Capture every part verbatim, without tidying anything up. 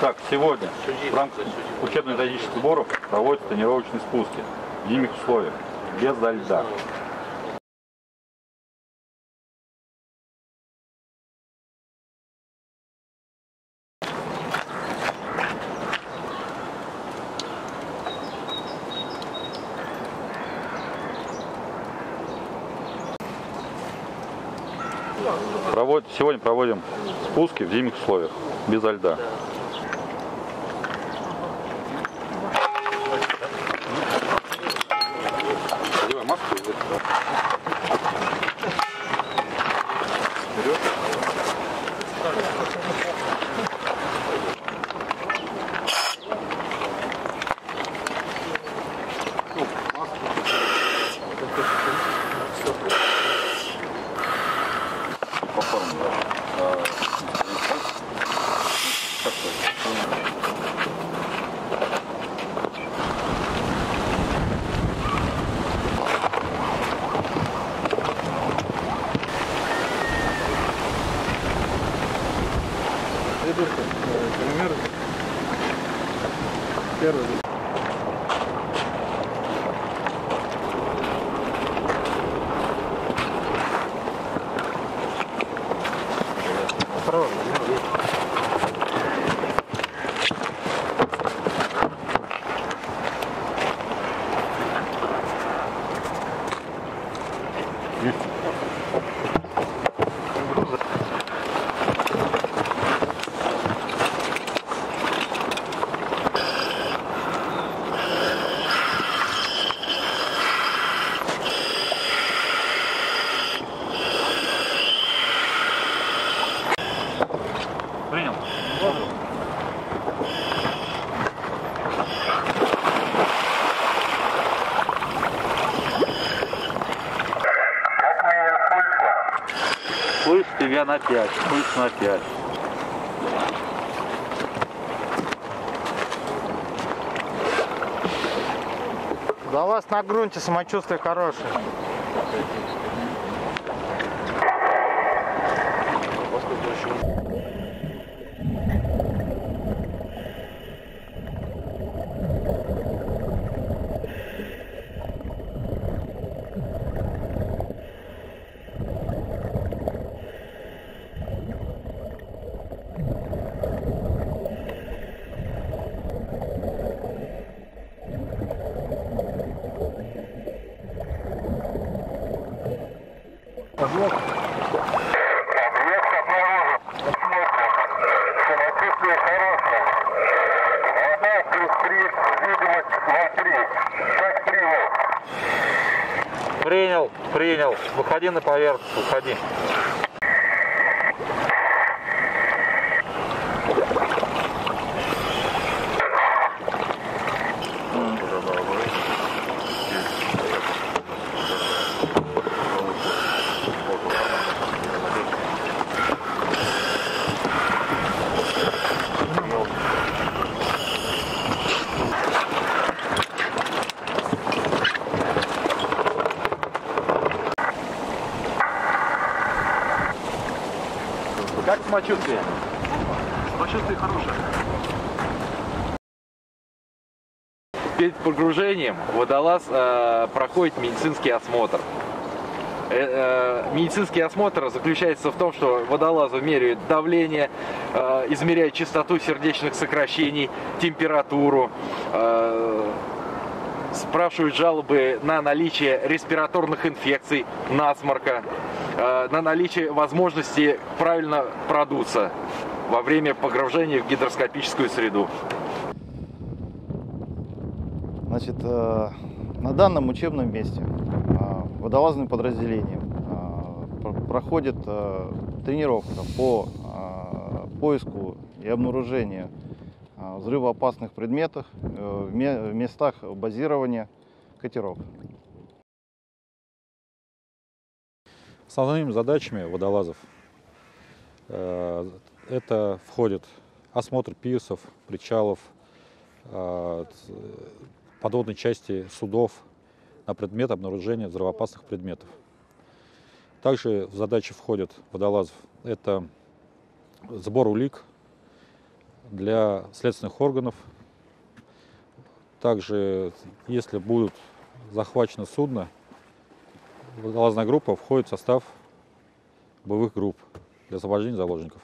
Так, сегодня в рамках учебно-методических сборов проводятся тренировочные спуски в зимних условиях, без льда. Провод... Сегодня проводим спуски в зимних условиях, без льда. Например, первый. Осторожно. Слышь, тебя на пять, слышь на пять. Да у вас на грунте самочувствие хорошее. Объект обнаружен. Самочувствие хорошее. Вода плюс три, видимость ноль три. Как принял? Принял, принял. Выходи на поверхность, выходи. Как самочувствие? Самочувствие хорошее. Перед погружением водолаз э, проходит медицинский осмотр. Э, э, медицинский осмотр заключается в том, что водолазу меряют давление, э, измеряют частоту сердечных сокращений, температуру, э, спрашивают жалобы на наличие респираторных инфекций, насморка, на наличие возможности правильно продуться во время погружения в гидроскопическую среду. Значит, на данном учебном месте водолазным подразделением проходит тренировка по поиску и обнаружению взрывоопасных предметов в местах базирования катеров. Основными задачами водолазов э, это входит осмотр пирсов, причалов, э, подводной части судов на предмет обнаружения взрывоопасных предметов. Также в задачи входят водолазов – это сбор улик для следственных органов. Также, если будут захвачены судно, водолазная группа входит в состав боевых групп для освобождения заложников.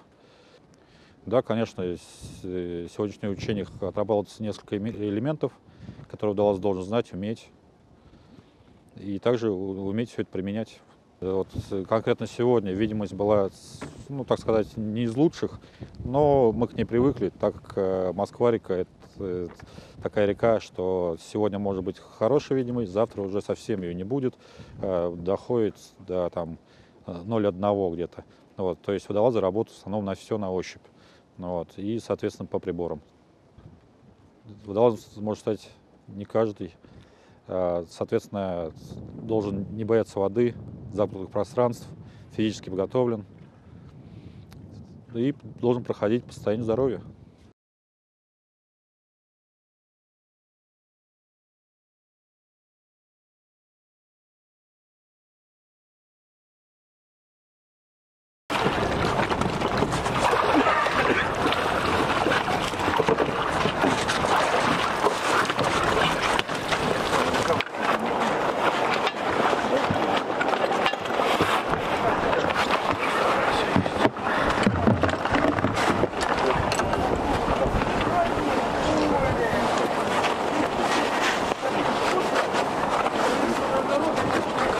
Да, конечно, в сегодняшних учениях отрабатывается несколько элементов, которые водолаз должен знать, уметь, и также уметь все это применять. Вот, конкретно сегодня видимость была, ну, так сказать, не из лучших, но мы к ней привыкли, так как Москва-река – это такая река, что сегодня может быть хорошая видимость, завтра уже совсем ее не будет, доходит до ноль целых одна сотая где-то. Вот, то есть водолазы работают в основном на все на ощупь, вот, и, соответственно, по приборам. Водолазом может стать не каждый, соответственно, должен не бояться воды, замкнутых пространств, физически подготовлен и должен проходить по состоянию здоровья.